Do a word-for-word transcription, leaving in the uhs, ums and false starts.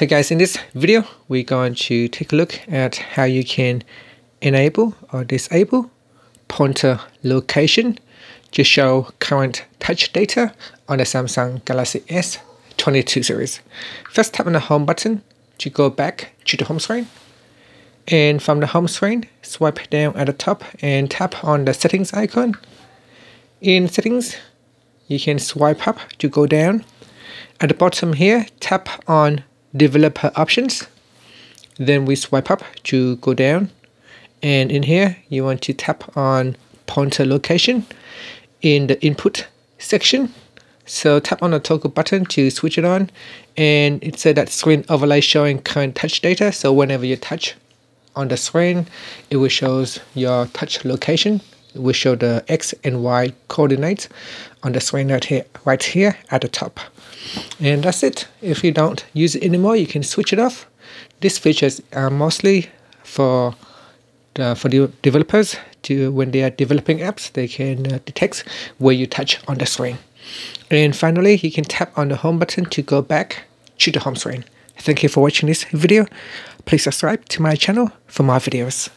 Hey guys, in this video we're going to take a look at how you can enable or disable pointer location to show current touch data on the Samsung Galaxy S twenty-two series. First, tap on the home button to go back to the home screen, and from the home screen swipe down at the top and tap on the settings icon. In settings you can swipe up to go down. At the bottom here, tap on developer options, then we swipe up to go down, and in here you want to tap on pointer location in the input section. So tap on the toggle button to switch it on, and it said that screen overlay showing current touch data. So whenever you touch on the screen, it will show your touch location. It will show the X and Y coordinates on the screen right here, right here at the top. And that's it. If you don't use it anymore, you can switch it off. These features are mostly for the, for the developers to, when they are developing apps, they can detect where you touch on the screen. And finally, you can tap on the home button to go back to the home screen. Thank you for watching this video. Please subscribe to my channel for more videos.